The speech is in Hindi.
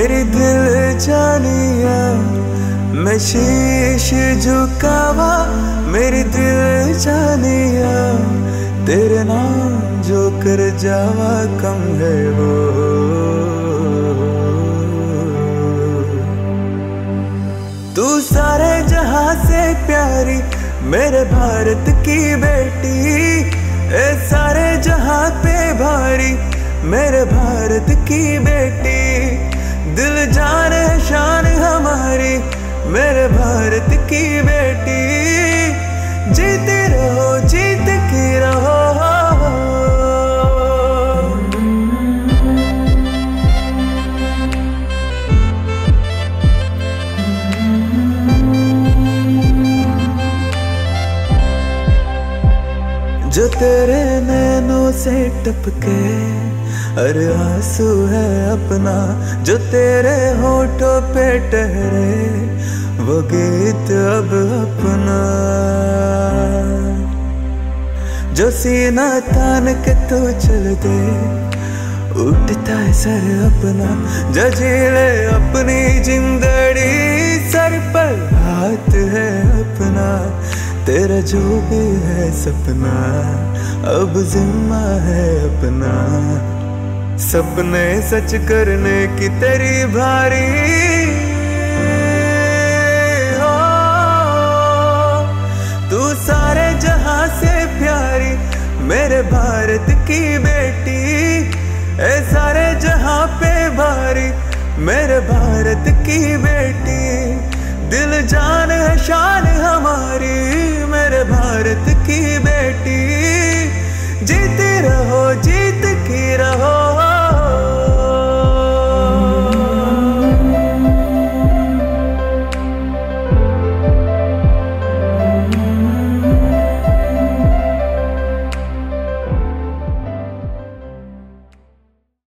मेरे दिल जानिया मैं शीश झुकावा, मेरे दिल जानिया तेरे नाम जो कर जावा कम है वो। तू सारे जहां से प्यारी मेरे भारत की बेटी, ए सारे जहां पे भारी मेरे भारत की बेटी। दिल जान है शान हमारी मेरे भारत की बेटी। जीत के रहो जो तेरे नैनों से टपके अरे आंसू है अपना, जो तेरे होठों पे ठहरे वो गीत अब अपना। जो सीना तान के तू चल दे उठता है सर अपना, जो झेले अपनी जिंदड़ी सर पर हाथ है अपना। तेरा जो भी है सपना अब जिम्मा है अपना, सपने सच करने की तेरी भारी। सारे जहां से प्यारी मेरे भारत की बेटी, ए सारे जहां पे भारी मेरे भारत की बेटी। दिल जान है शान हमारी मेरे भारत